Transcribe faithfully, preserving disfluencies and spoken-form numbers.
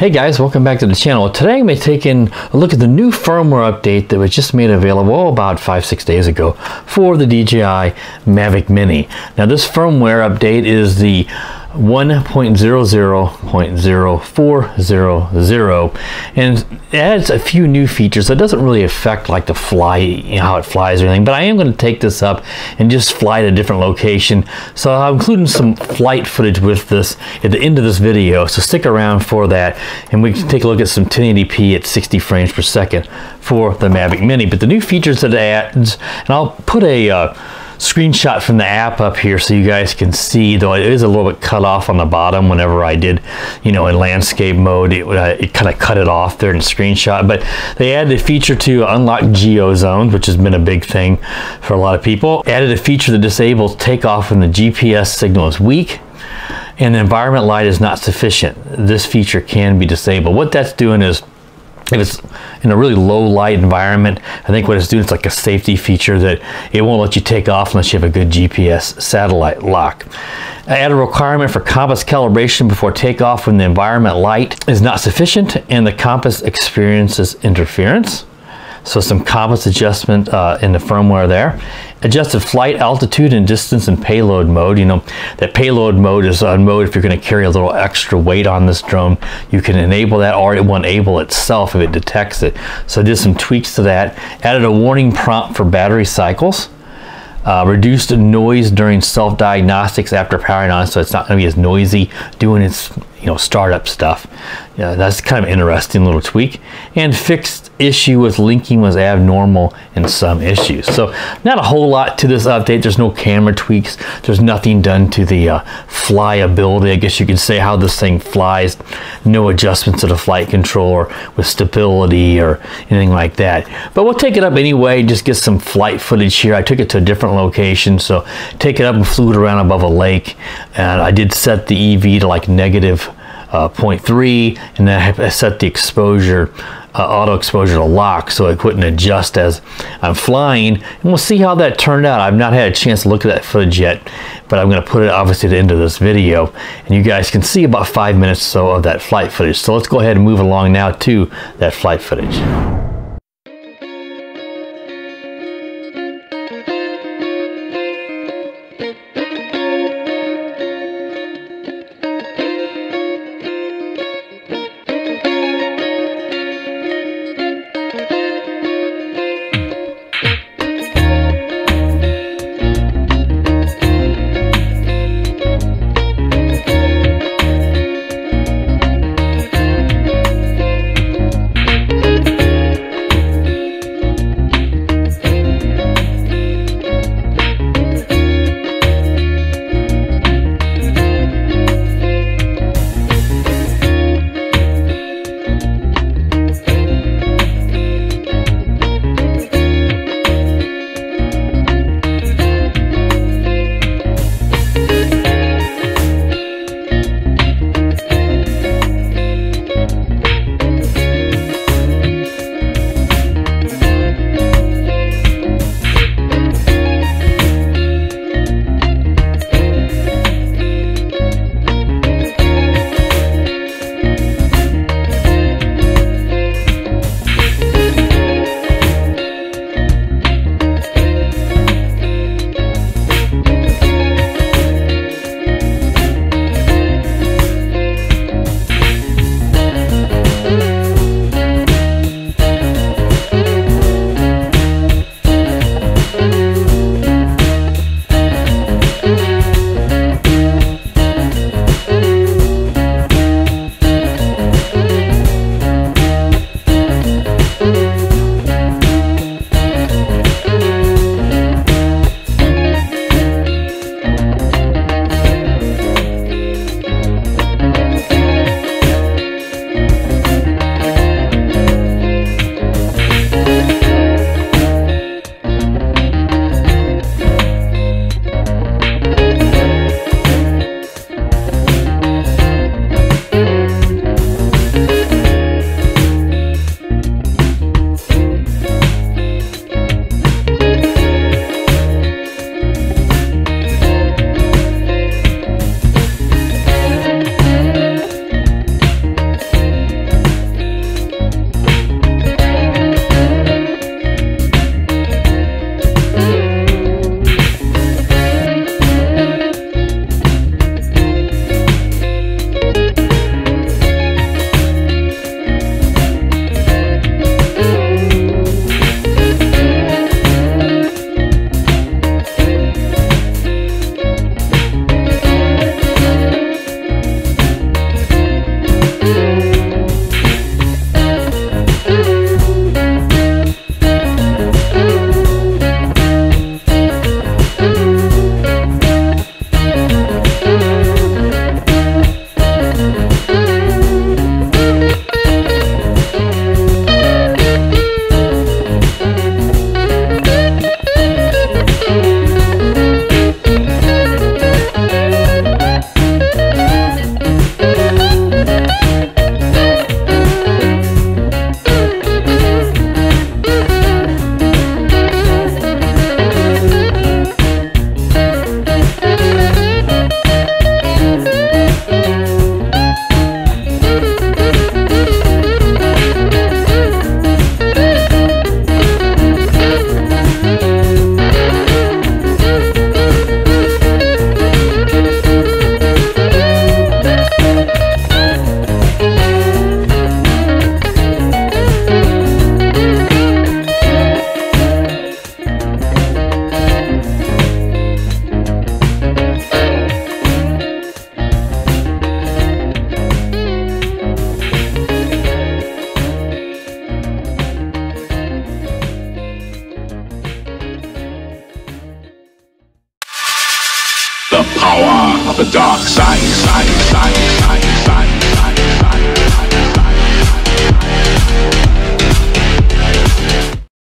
Hey guys, welcome back to the channel. Today I'm going to be taking a look at the new firmware update that was just made available about five, six days ago for the D J I Mavic Mini. Now this firmware update is the one point zero zero zero zero four zero zero and it adds a few new features that doesn't really affect like the fly, you know, how it flies or anything, but I am going to take this up and just fly to a different location. So I'm including some flight footage with this at the end of this video, so stick around for that and we can take a look at some ten eighty p at sixty frames per second for the Mavic Mini. But the new features that it adds, and I'll put a uh, screenshot from the app up here so you guys can see, though it is a little bit cut off on the bottom. Whenever I did, you know, in landscape mode, it, uh, it kind of cut it off there in the screenshot. But they added a feature to unlock geo zones, which has been a big thing for a lot of people. Added a feature that disables takeoff when the G P S signal is weak and the environment light is not sufficient. This feature can be disabled. What that's doing is, if it's in a really low light environment, I think what it's doing is like a safety feature that it won't let you take off unless you have a good G P S satellite lock. I add a requirement for compass calibration before takeoff when the environment light is not sufficient and the compass experiences interference. So some compass adjustment uh, in the firmware there. Adjusted flight altitude and distance and payload mode. You know, that payload mode is on mode if you're going to carry a little extra weight on this drone. You can enable that, or it will enable itself if it detects it. So I did some tweaks to that. Added a warning prompt for battery cycles. Uh, reduced noise during self-diagnostics after powering on, so it's not going to be as noisy doing its, you know, startup stuff. Yeah, that's kind of interesting little tweak. And fixed issue with linking was abnormal in some issues. So not a whole lot to this update. There's no camera tweaks. There's nothing done to the uh, flyability, I guess you could say, how this thing flies. No adjustments to the flight control or with stability or anything like that. But we'll take it up anyway, just get some flight footage here. I took it to a different location, so take it up and flew it around above a lake. And I did set the E V to like negative Uh, zero point three, and then I set the exposure, uh, auto exposure to lock so it wouldn't adjust as I'm flying, and we'll see how that turned out. I've not had a chance to look at that footage yet, but I'm going to put it obviously at the end of this video, and you guys can see about five minutes or so of that flight footage. So let's go ahead and move along now to that flight footage. the docks.